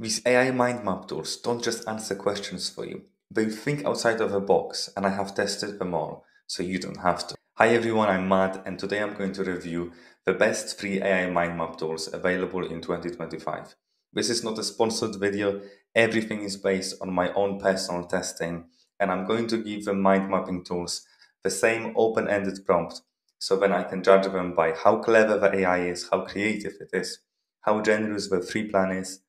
These AI mind map tools don't just answer questions for you. They think outside of the box, and I have tested them all, so you don't have to. Hi everyone, I'm Matt, and today I'm going to review the best 3 AI mind map tools available in 2025. This is not a sponsored video. Everything is based on my own personal testing, and I'm going to give the mind mapping tools the same open-ended prompt, so then I can judge them by how clever the AI is, how creative it is, how generous the free plan is,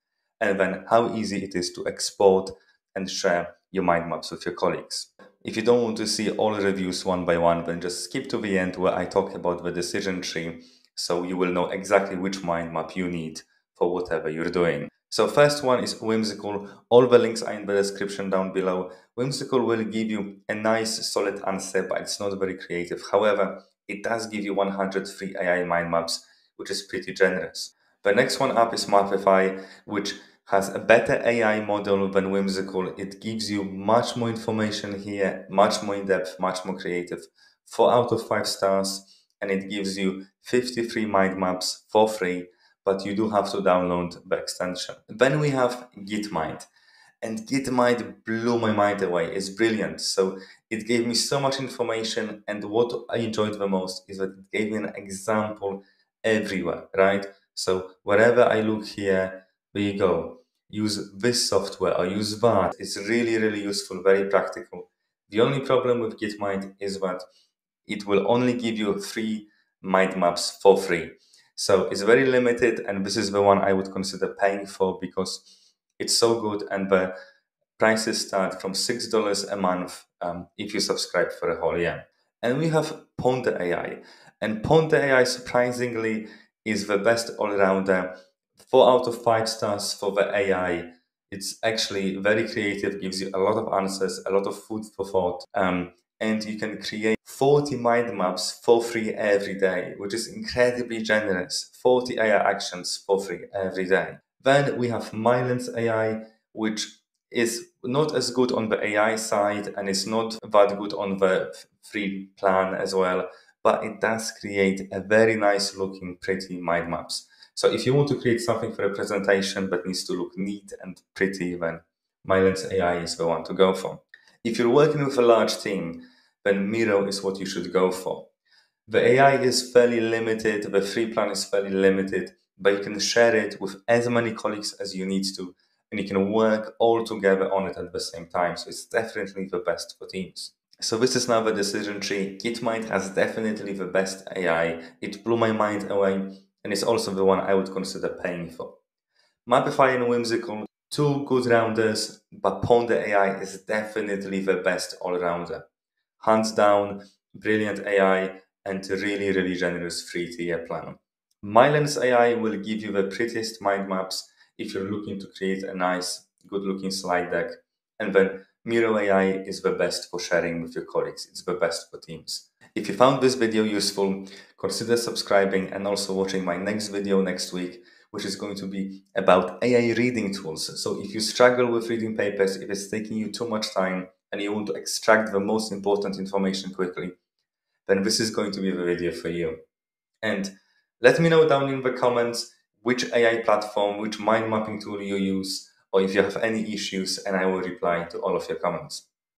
and then how easy it is to export and share your mind maps with your colleagues. If you don't want to see all reviews one by one, then just skip to the end where I talk about the decision tree, so you will know exactly which mind map you need for whatever you're doing. So first one is Whimsical. All the links are in the description down below. Whimsical will give you a nice solid answer, but it's not very creative. However, it does give you 103 AI mind maps, which is pretty generous. The next one up is Mapify, which has a better AI model than Whimsical. It gives you much more information here, much more in depth, much more creative. 4 out of 5 stars, and it gives you 53 mind maps for free, but you do have to download the extension. Then we have GitMind, and GitMind blew my mind away. It's brilliant. So it gave me so much information, and what I enjoyed the most is that it gave me an example everywhere, right? So wherever I look here, there you go. Use this software or use that. It's really, really useful, very practical. The only problem with GitMind is that it will only give you 3 mind maps for free. So it's very limited, and this is the one I would consider paying for because it's so good, and the prices start from $6 a month if you subscribe for a whole year. And we have Ponder AI, and Ponder AI surprisingly is the best all-rounder. 4 out of 5 stars for the AI. It's actually very creative, gives you a lot of answers, a lot of food for thought, and you can create 40 mind maps for free every day, which is incredibly generous. 40 AI actions for free every day. Then we have MyLens AI, which is not as good on the AI side, and it's not that good on the free plan as well, but it does create a very nice looking, pretty mind maps. So if you want to create something for a presentation that needs to look neat and pretty, then MyLens AI is the one to go for. If you're working with a large team, then Miro is what you should go for. The AI is fairly limited, the free plan is fairly limited, but you can share it with as many colleagues as you need to, and you can work all together on it at the same time. So it's definitely the best for teams. So this is now the decision tree. GitMind has definitely the best AI. It blew my mind away, and it's also the one I would consider paying for. Mapify and Whimsical, 2 good rounders, but Ponder AI is definitely the best all-rounder. Hands down, brilliant AI, and really, really generous free tier plan. MyLens AI will give you the prettiest mind maps if you're looking to create a nice, good-looking slide deck. And then Miro AI is the best for sharing with your colleagues. It's the best for teams. If you found this video useful, consider subscribing and also watching my next video next week, which is going to be about AI reading tools. So if you struggle with reading papers, if it's taking you too much time and you want to extract the most important information quickly, then this is going to be the video for you. And let me know down in the comments which AI platform, which mind mapping tool you use, or if you have any issues, and I will reply to all of your comments.